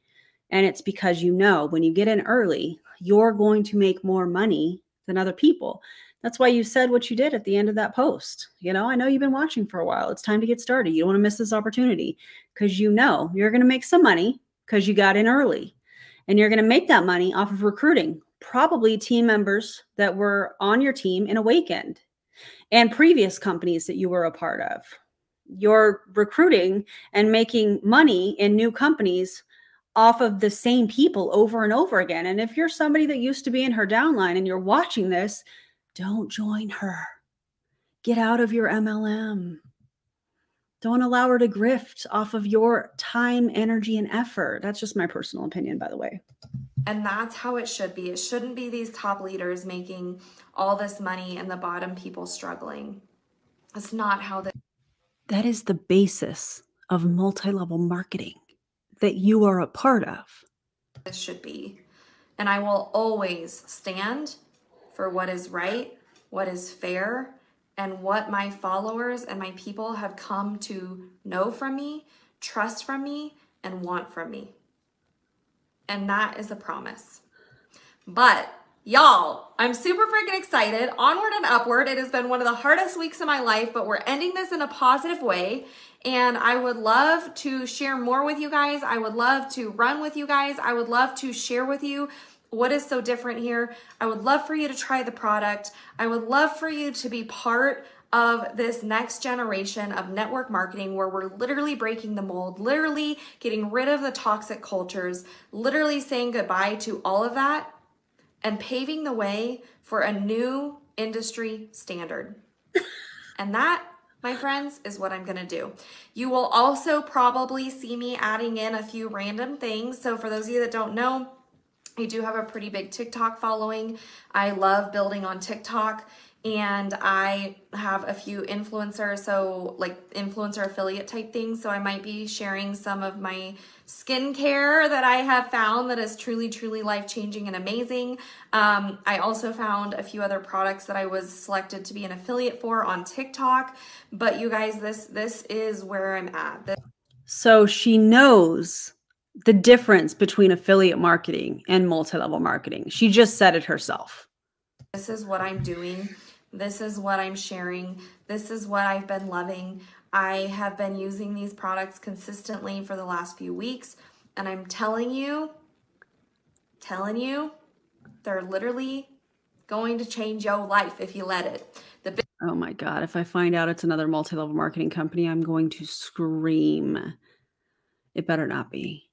And it's because, you know, when you get in early, you're going to make more money than other people. That's why you said what you did at the end of that post. You know, I know you've been watching for a while. It's time to get started. You don't want to miss this opportunity, because you know you're going to make some money because you got in early, and you're going to make that money off of recruiting probably team members that were on your team in Awakened and previous companies that you were a part of. You're recruiting and making money in new companies off of the same people over and over again. And if you're somebody that used to be in her downline and you're watching this, don't join her. Get out of your MLM. Don't allow her to grift off of your time, energy, and effort. That's just my personal opinion, by the way. And that's how it should be. It shouldn't be these top leaders making all this money and the bottom people struggling. That's not how that is the basis of multi-level marketing that you are a part of. This should be. And I will always stand for what is right, what is fair, and what my followers and my people have come to know from me, trust from me, and want from me. And that is a promise. But y'all, I'm super freaking excited. Onward and upward. It has been one of the hardest weeks of my life, but we're ending this in a positive way. And I would love to share more with you guys. I would love to run with you guys. I would love to share with you what is so different here. I would love for you to try the product. I would love for you to be part of this next generation of network marketing where we're literally breaking the mold, literally getting rid of the toxic cultures, literally saying goodbye to all of that and paving the way for a new industry standard. And that, my friends, is what I'm gonna do. You will also probably see me adding in a few random things. So for those of you that don't know, I do have a pretty big TikTok following. I love building on TikTok, and I have a few influencers, so like influencer affiliate type things. So I might be sharing some of my skincare that I have found that is truly, truly life-changing and amazing. I also found a few other products that I was selected to be an affiliate for on TikTok. But you guys, this is where I'm at. So she knows the difference between affiliate marketing and multi-level marketing. She just said it herself. This is what I'm doing. This is what I'm sharing. This is what I've been loving. I have been using these products consistently for the last few weeks. And I'm telling you, they're literally going to change your life if you let it. Oh my God. If I find out it's another multi-level marketing company, I'm going to scream. It better not be.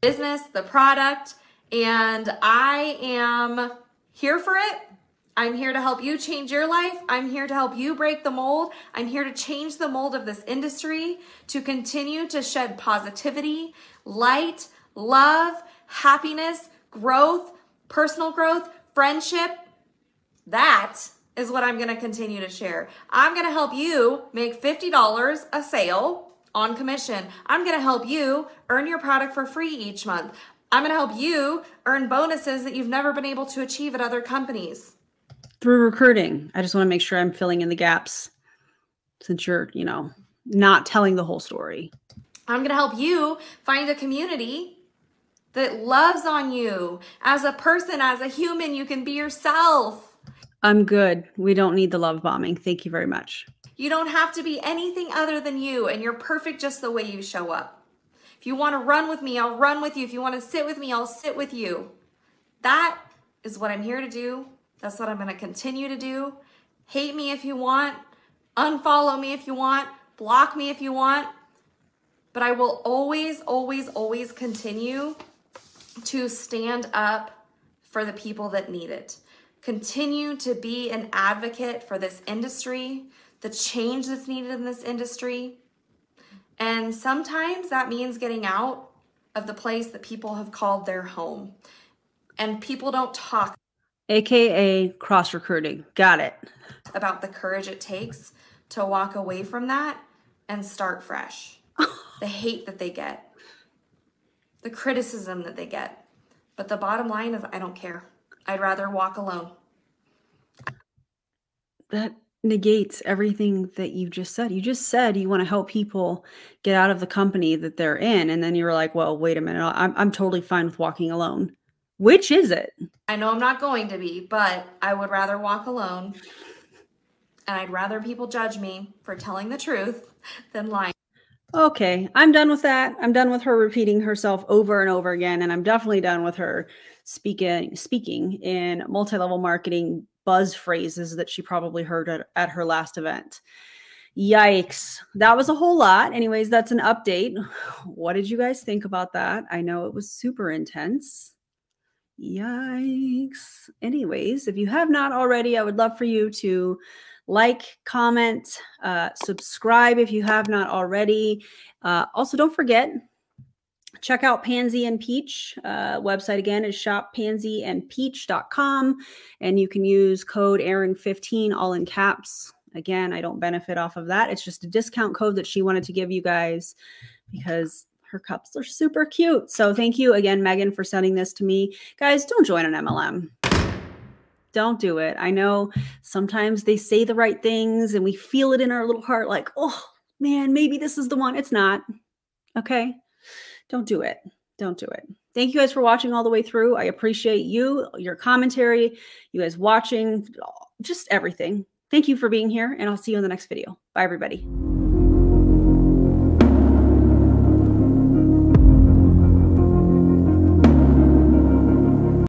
Business, the product, and I am here for it. I'm here to help you change your life. I'm here to help you break the mold. I'm here to change the mold of this industry, to continue to shed positivity, light, love, happiness, growth, personal growth, friendship. That is what I'm going to continue to share. I'm going to help you make $50 a sale on commission. I'm going to help you earn your product for free each month. I'm going to help you earn bonuses that you've never been able to achieve at other companies. Through recruiting. I just want to make sure I'm filling in the gaps since you're, you know, not telling the whole story. I'm going to help you find a community that loves on you. As a person, as a human, you can be yourself. I'm good. We don't need the love bombing. Thank you very much. You don't have to be anything other than you, and you're perfect just the way you show up. If you want to run with me, I'll run with you. If you want to sit with me, I'll sit with you. That is what I'm here to do. That's what I'm going to continue to do. Hate me if you want. Unfollow me if you want. Block me if you want. But I will always, always, always continue to stand up for the people that need it. Continue to be an advocate for this industry, the change that's needed in this industry. And sometimes that means getting out of the place that people have called their home. And people don't talk. AKA cross recruiting. Got it. About the courage it takes to walk away from that and start fresh. The hate that they get. The criticism that they get. But the bottom line is I don't care. I'd rather walk alone. That negates everything that you just said. You just said you want to help people get out of the company that they're in. And then you were like, well, wait a minute. I'm totally fine with walking alone. Which is it? I know I'm not going to be, but I would rather walk alone. And I'd rather people judge me for telling the truth than lying. Okay. I'm done with that. I'm done with her repeating herself over and over again. And I'm definitely done with her speaking in multi-level marketing buzz phrases that she probably heard at her last event. Yikes. That was a whole lot. Anyways, that's an update. What did you guys think about that? I know it was super intense. Yikes. Anyways, if you have not already, I would love for you to like, comment, subscribe if you have not already. Also, don't forget, check out Pansy and Peach. Website again is shoppansyandpeach.com. And you can use code ERIN15, all in caps. Again, I don't benefit off of that. It's just a discount code that she wanted to give you guys because her cups are super cute. So thank you again, Megan, for sending this to me. Guys, don't join an MLM. Don't do it. I know sometimes they say the right things and we feel it in our little heart like, oh man, maybe this is the one. It's not. Okay. Don't do it. Don't do it. Thank you guys for watching all the way through. I appreciate you, your commentary, you guys watching, just everything. Thank you for being here, and I'll see you in the next video. Bye, everybody.